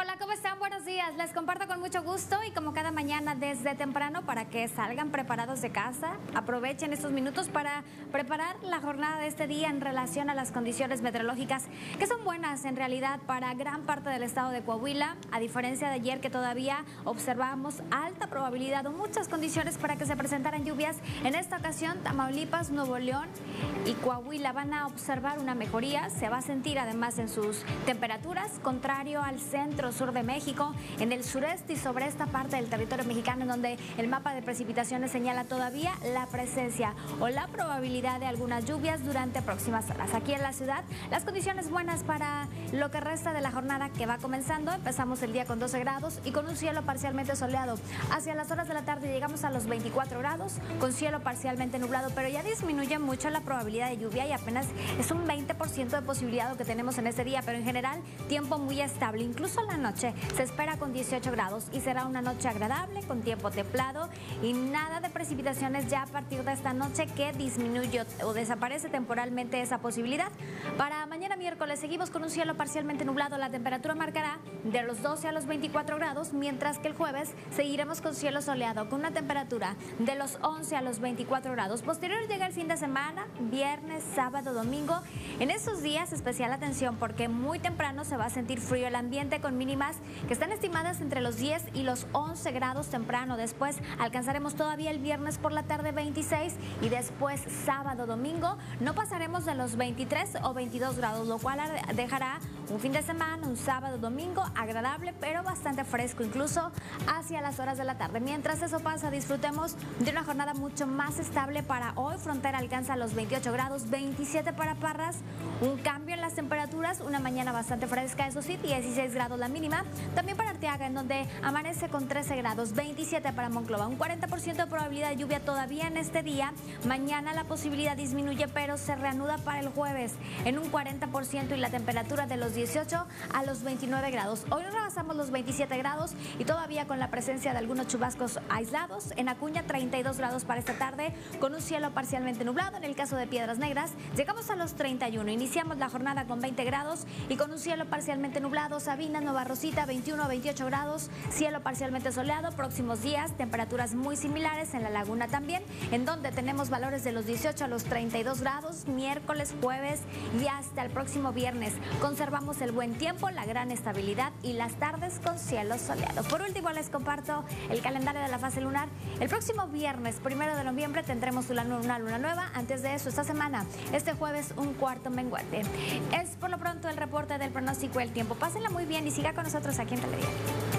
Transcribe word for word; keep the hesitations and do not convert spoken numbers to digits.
Hola, ¿cómo están? Buenos días. Les comparto con mucho gusto y como cada mañana desde temprano para que salgan preparados de casa. Aprovechen estos minutos para preparar la jornada de este día en relación a las condiciones meteorológicas que son buenas en realidad para gran parte del estado de Coahuila, a diferencia de ayer que todavía observamos alta probabilidad o muchas condiciones para que se presentaran lluvias. En esta ocasión, Tamaulipas, Nuevo León y Coahuila van a observar una mejoría. Se va a sentir además en sus temperaturas, contrario al centro sur de México, en el sureste y sobre esta parte del territorio mexicano, en donde el mapa de precipitaciones señala todavía la presencia o la probabilidad de algunas lluvias durante próximas horas. Aquí en la ciudad, las condiciones buenas para lo que resta de la jornada que va comenzando. Empezamos el día con doce grados y con un cielo parcialmente soleado. Hacia las horas de la tarde llegamos a los veinticuatro grados con cielo parcialmente nublado, pero ya disminuye mucho la probabilidad de lluvia y apenas es un veinte por ciento de posibilidad lo que tenemos en este día, pero en general tiempo muy estable. Incluso la noche se espera con dieciocho grados y será una noche agradable con tiempo templado y nada de precipitaciones ya a partir de esta noche, que disminuye o desaparece temporalmente esa posibilidad. Para mañana miércoles seguimos con un cielo parcialmente nublado, la temperatura marcará de los doce a los veinticuatro grados, mientras que el jueves seguiremos con cielo soleado con una temperatura de los once a los veinticuatro grados. Posterior llega el fin de semana, viernes, sábado, domingo. En esos días especial atención porque muy temprano se va a sentir frío el ambiente con mínimas que están estimadas entre los diez y los once grados temprano. Después alcanzaremos todavía el viernes por la tarde veintiséis y después sábado, domingo no pasaremos de los veintitrés o veintidós grados, lo cual dejará un fin de semana, un sábado, domingo agradable pero bastante fresco incluso hacia las horas de la tarde. Mientras eso pasa, disfrutemos de una jornada mucho más estable para hoy. Frontera alcanza los veintiocho grados, veintisiete para Parras, un cambio en las temperaturas, una mañana bastante fresca, eso sí, dieciséis grados la mínima. También para Arteaga, en donde amanece con trece grados, veintisiete para Monclova, un cuarenta por ciento de probabilidad de lluvia todavía en este día. Mañana la posibilidad disminuye pero se reanuda para el jueves en un cuarenta por ciento y la temperatura de los dieciocho a los veintinueve grados. Hoy nos rebasamos los veintisiete grados y todavía con la presencia de algunos chubascos aislados. En Acuña treinta y dos grados para esta tarde con un cielo parcialmente nublado. En el caso de Piedras Negras llegamos a los treinta y uno. Iniciamos la jornada con veinte grados y con un cielo parcialmente nublado. Sabina, Nueva Rosita, veintiuno a veintiocho grados, cielo parcialmente soleado. Próximos días, temperaturas muy similares en la laguna también, en donde tenemos valores de los dieciocho a los treinta y dos grados, miércoles, jueves y hasta el próximo viernes. Conservamos el buen tiempo, la gran estabilidad y las tardes con cielo soleado. Por último, les comparto el calendario de la fase lunar. El próximo viernes, primero de noviembre, tendremos una luna nueva. Antes de eso, esta semana, este jueves, un cuarto menguante. Es por lo pronto el reporte del pronóstico del tiempo. Pásenla muy bien y siga con nosotros aquí en Telediario.